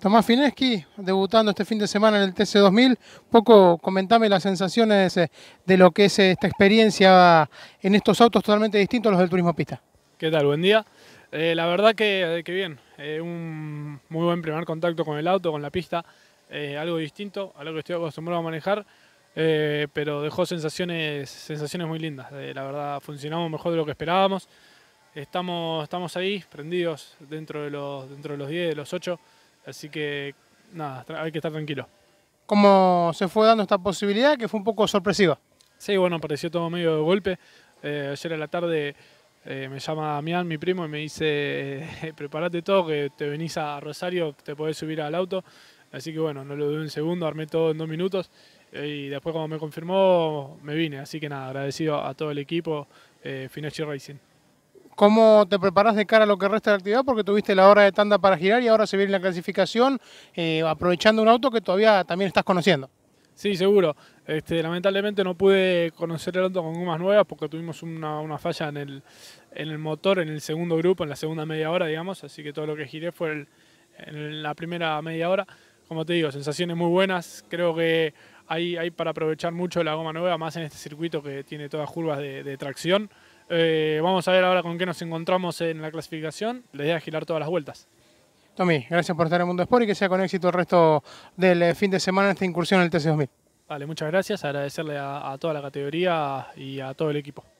Tomás Fineschi, debutando este fin de semana en el TC2000, poco comentame las sensaciones de lo que es esta experiencia en estos autos totalmente distintos a los del turismo pista. ¿Qué tal? Buen día. La verdad que bien, un muy buen primer contacto con el auto, con la pista, algo distinto a lo que estoy acostumbrado a manejar, pero dejó sensaciones muy lindas. La verdad, funcionamos mejor de lo que esperábamos, estamos ahí, prendidos dentro de los 10, de los 8, así que, nada, hay que estar tranquilo. ¿Cómo se fue dando esta posibilidad, que fue un poco sorpresiva? Sí, bueno, apareció todo medio de golpe. Ayer a la tarde me llama Damián, mi primo, y me dice, prepárate todo, que te venís a Rosario, te podés subir al auto. Así que, bueno, no lo dudé un segundo, armé todo en 2 minutos. Y después, cuando me confirmó, me vine. Así que, nada, agradecido a todo el equipo, Fineschi Racing. ¿Cómo te preparás de cara a lo que resta de la actividad? Porque tuviste la hora de tanda para girar y ahora se viene la clasificación, aprovechando un auto que todavía también estás conociendo. Sí, seguro. Lamentablemente no pude conocer el auto con gomas nuevas porque tuvimos una falla en el motor, en el segundo grupo, en la segunda media hora, digamos. Así que todo lo que giré fue en la primera media hora. Como te digo, sensaciones muy buenas. Creo que hay para aprovechar mucho la goma nueva, más en este circuito que tiene todas curvas de tracción. Vamos a ver ahora con qué nos encontramos en la clasificación. La idea es girar todas las vueltas. Tommy, gracias por estar en Mundo Sport y que sea con éxito el resto del fin de semana en esta incursión en el TC2000. Vale, muchas gracias. Agradecerle a toda la categoría y a todo el equipo.